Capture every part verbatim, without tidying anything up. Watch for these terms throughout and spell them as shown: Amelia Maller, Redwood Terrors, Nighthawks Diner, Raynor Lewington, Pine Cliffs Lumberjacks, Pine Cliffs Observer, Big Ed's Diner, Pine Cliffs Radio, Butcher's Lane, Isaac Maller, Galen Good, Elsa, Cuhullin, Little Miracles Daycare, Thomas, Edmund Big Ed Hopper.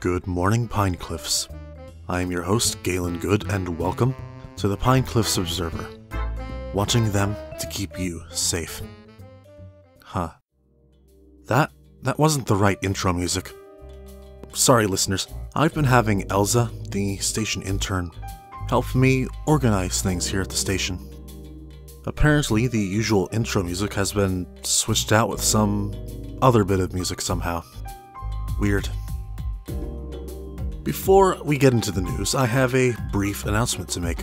Good morning, Pine Cliffs. I am your host, Galen Good, and welcome to the Pine Cliffs Observer. Watching them to keep you safe. Huh. That, that wasn't the right intro music. Sorry, listeners. I've been having Elsa, the station intern, help me organize things here at the station. Apparently, the usual intro music has been switched out with some other bit of music somehow. Weird. Before we get into the news, I have a brief announcement to make.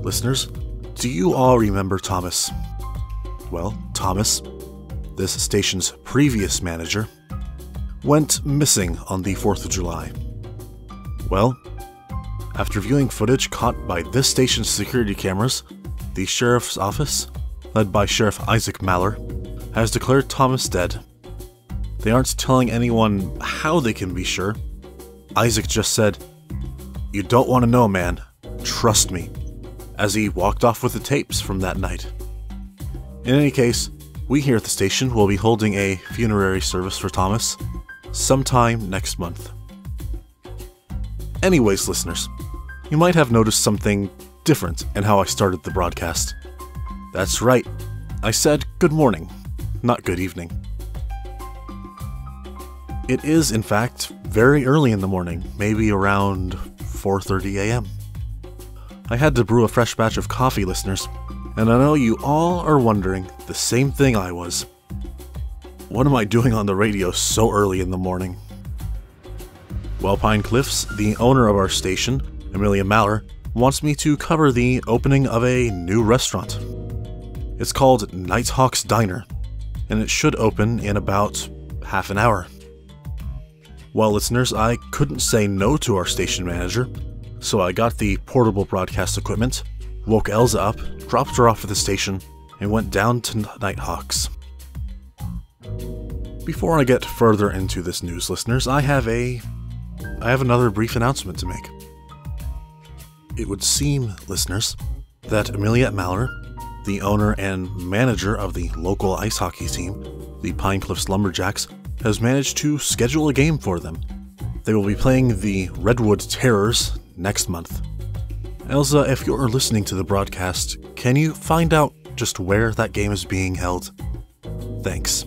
Listeners, do you all remember Thomas? Well, Thomas, this station's previous manager, went missing on the fourth of July. Well, after viewing footage caught by this station's security cameras, the sheriff's office, led by Sheriff Isaac Maller, has declared Thomas dead. They aren't telling anyone how they can be sure. Isaac just said, "You don't want to know, man. Trust me," as he walked off with the tapes from that night. In any case, we here at the station will be holding a funerary service for Thomas sometime next month. Anyways, listeners, you might have noticed something different in how I started the broadcast. That's right, I said good morning, not good evening. It is, in fact, very early in the morning, maybe around four thirty a m I had to brew a fresh batch of coffee, listeners, and I know you all are wondering the same thing I was. What am I doing on the radio so early in the morning? Well, Pine Cliffs, the owner of our station, Amelia Maller, wants me to cover the opening of a new restaurant. It's called Nighthawks Diner, and it should open in about half an hour. Well, listeners, I couldn't say no to our station manager, so I got the portable broadcast equipment, woke Elsa up, dropped her off at the station, and went down to Nighthawks. Before I get further into this news, listeners, I have a... I have another brief announcement to make. It would seem, listeners, that Amelia Maller, the owner and manager of the local ice hockey team, the Pine Cliffs Lumberjacks, has managed to schedule a game for them. They will be playing the Redwood Terrors next month. Elsa, if you're listening to the broadcast, can you find out just where that game is being held? Thanks.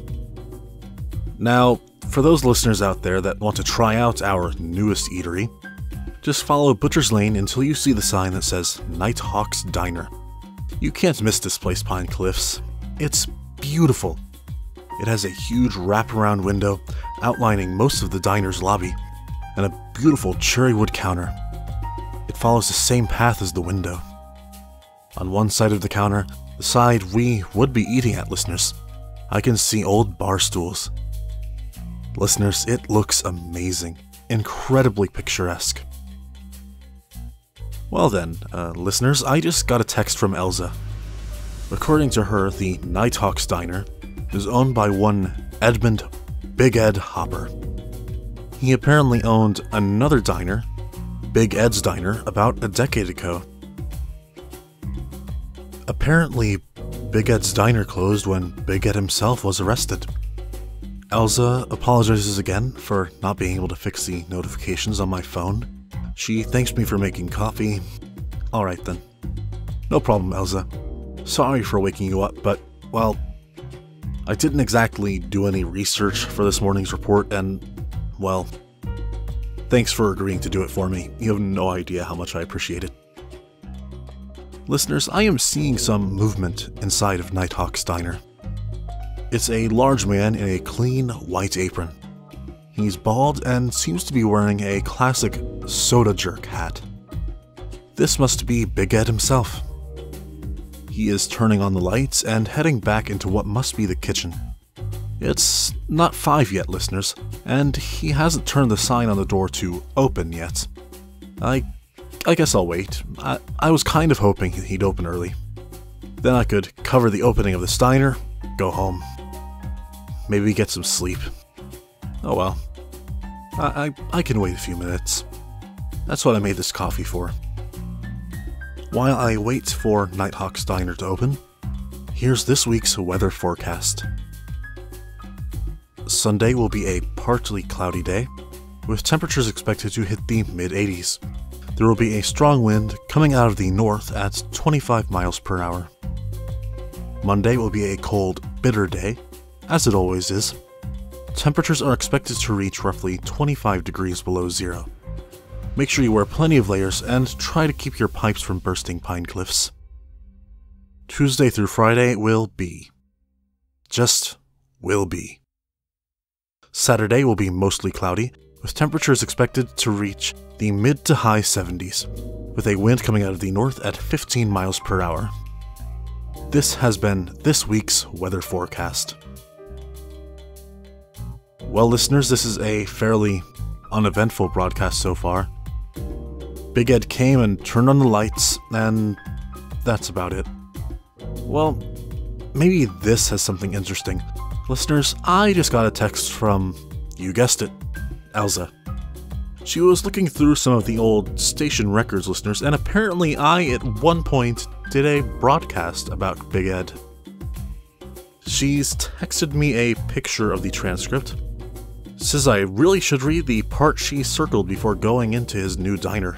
Now, for those listeners out there that want to try out our newest eatery, just follow Butcher's Lane until you see the sign that says Nighthawks Diner. You can't miss this place, Pine Cliffs. It's beautiful. It has a huge wraparound window outlining most of the diner's lobby, and a beautiful cherry wood counter. It follows the same path as the window. On one side of the counter, the side we would be eating at, listeners, I can see old bar stools. Listeners, it looks amazing, incredibly picturesque. Well then, uh, listeners, I just got a text from Elsa. According to her, the Nighthawks Diner is owned by one Edmund Big Ed Hopper. He apparently owned another diner, Big Ed's Diner, about a decade ago. Apparently, Big Ed's Diner closed when Big Ed himself was arrested. Elsa apologizes again for not being able to fix the notifications on my phone. She thanks me for making coffee. Alright then. No problem, Elsa. Sorry for waking you up, but, well, I didn't exactly do any research for this morning's report, and, well, thanks for agreeing to do it for me. You have no idea how much I appreciate it. Listeners, I am seeing some movement inside of Nighthawks Diner. It's a large man in a clean white apron. He's bald and seems to be wearing a classic soda jerk hat. This must be Big Ed himself. He is turning on the lights and heading back into what must be the kitchen. It's not five yet, listeners, and he hasn't turned the sign on the door to open yet. I I guess I'll wait. I, I was kind of hoping he'd open early. Then I could cover the opening of the diner, go home. Maybe get some sleep. Oh well. I, I, I can wait a few minutes. That's what I made this coffee for. While I wait for Nighthawks Diner to open, here's this week's weather forecast. Sunday will be a partly cloudy day, with temperatures expected to hit the mid eighties. There will be a strong wind coming out of the north at twenty-five miles per hour. Monday will be a cold, bitter day, as it always is. Temperatures are expected to reach roughly twenty-five degrees below zero. Make sure you wear plenty of layers and try to keep your pipes from bursting pine cliffs. Tuesday through Friday will be. Just will be. Saturday will be mostly cloudy, with temperatures expected to reach the mid to high seventies, with a wind coming out of the north at fifteen miles per hour. This has been this week's weather forecast. Well, listeners, this is a fairly uneventful broadcast so far. Big Ed came and turned on the lights, and that's about it. Well, maybe this has something interesting. Listeners, I just got a text from, you guessed it, Elsa. She was looking through some of the old station records, listeners, and apparently I, at one point, did a broadcast about Big Ed. She's texted me a picture of the transcript. Says I really should read the part she circled before going into his new diner.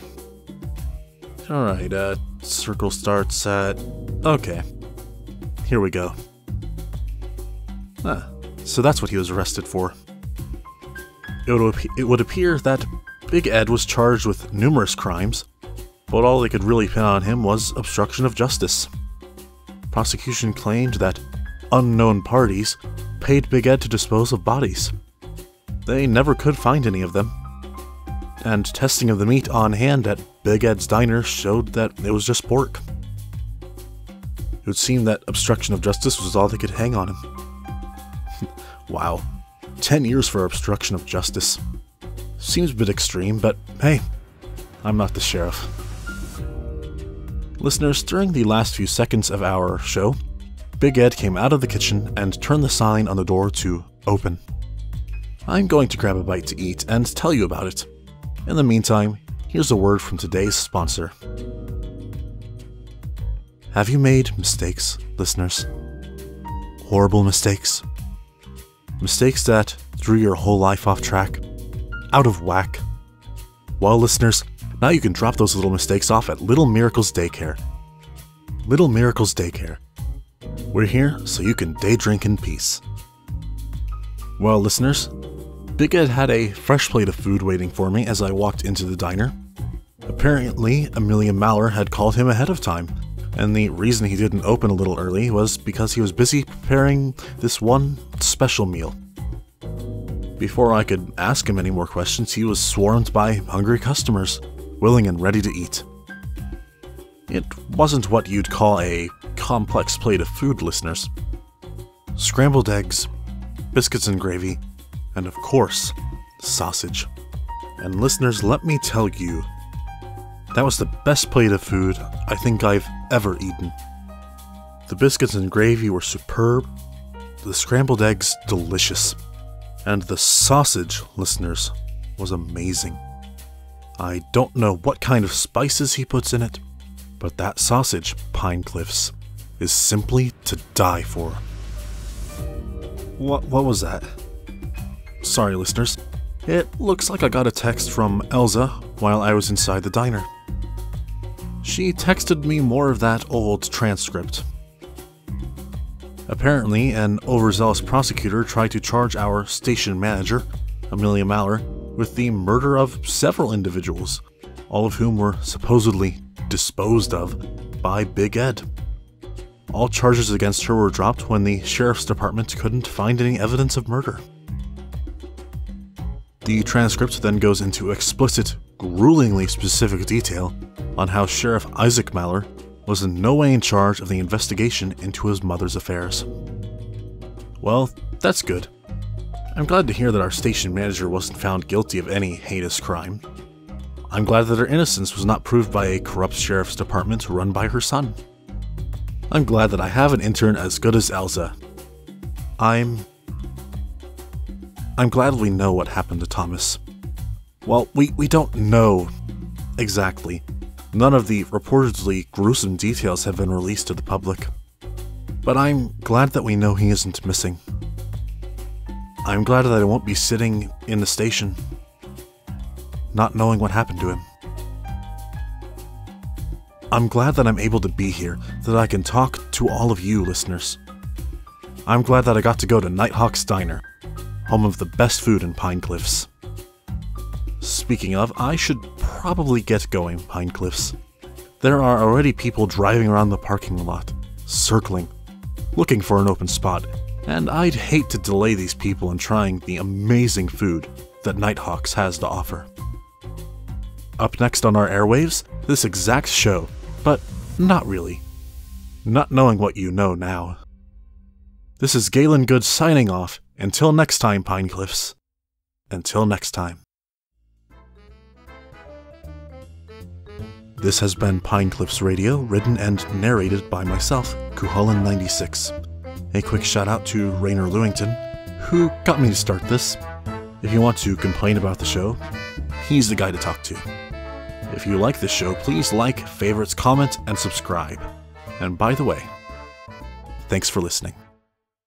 Alright, uh, circle starts at... okay. Here we go. Ah, so that's what he was arrested for. It would, it would appear that Big Ed was charged with numerous crimes, but all they could really pin on him was obstruction of justice. Prosecution claimed that unknown parties paid Big Ed to dispose of bodies. They never could find any of them. And testing of the meat on hand at Big Ed's Diner showed that it was just pork. It would seem that obstruction of justice was all they could hang on him. Wow. Ten years for obstruction of justice. Seems a bit extreme, but hey, I'm not the sheriff. Listeners, during the last few seconds of our show, Big Ed came out of the kitchen and turned the sign on the door to open. I'm going to grab a bite to eat and tell you about it. In the meantime, here's a word from today's sponsor. Have you made mistakes, listeners? Horrible mistakes. Mistakes that threw your whole life off track, out of whack. Well, listeners, now you can drop those little mistakes off at Little Miracles Daycare. Little Miracles Daycare. We're here so you can day drink in peace. Well, listeners, Big Ed had a fresh plate of food waiting for me as I walked into the diner. Apparently, Amelia Maller had called him ahead of time, and the reason he didn't open a little early was because he was busy preparing this one special meal. Before I could ask him any more questions, he was swarmed by hungry customers, willing and ready to eat. It wasn't what you'd call a complex plate of food, listeners. Scrambled eggs, biscuits and gravy, and of course, sausage. And listeners, let me tell you, that was the best plate of food I think I've ever eaten. The biscuits and gravy were superb, the scrambled eggs delicious, and the sausage, listeners, was amazing. I don't know what kind of spices he puts in it, but that sausage, Pine Cliffs, is simply to die for. What, what was that? Sorry, listeners. It looks like I got a text from Elsa while I was inside the diner. She texted me more of that old transcript. Apparently, an overzealous prosecutor tried to charge our station manager, Amelia Maller, with the murder of several individuals, all of whom were supposedly disposed of by Big Ed. All charges against her were dropped when the sheriff's department couldn't find any evidence of murder. The transcript then goes into explicit, gruelingly specific detail on how Sheriff Isaac Maller was in no way in charge of the investigation into his mother's affairs. Well, that's good. I'm glad to hear that our station manager wasn't found guilty of any heinous crime. I'm glad that her innocence was not proved by a corrupt sheriff's department run by her son. I'm glad that I have an intern as good as Elsa. I'm... I'm glad we know what happened to Thomas. Well, we, we don't know exactly. None of the reportedly gruesome details have been released to the public. But I'm glad that we know he isn't missing. I'm glad that I won't be sitting in the station, not knowing what happened to him. I'm glad that I'm able to be here, that I can talk to all of you listeners. I'm glad that I got to go to Nighthawks Diner, home of the best food in Pine Cliffs. Speaking of, I should probably get going, Pine Cliffs. There are already people driving around the parking lot, circling, looking for an open spot, and I'd hate to delay these people in trying the amazing food that Nighthawks has to offer. Up next on our airwaves, this exact show, but not really. Not knowing what you know now. This is Galen Good signing off. Until next time, Pine Cliffs. Until next time. This has been Pine Cliffs Radio, written and narrated by myself, Cuhullin ninety-six. A quick shout out to Raynor Lewington, who got me to start this. If you want to complain about the show, he's the guy to talk to. If you like this show, please like, favorites, comment, and subscribe. And by the way, thanks for listening.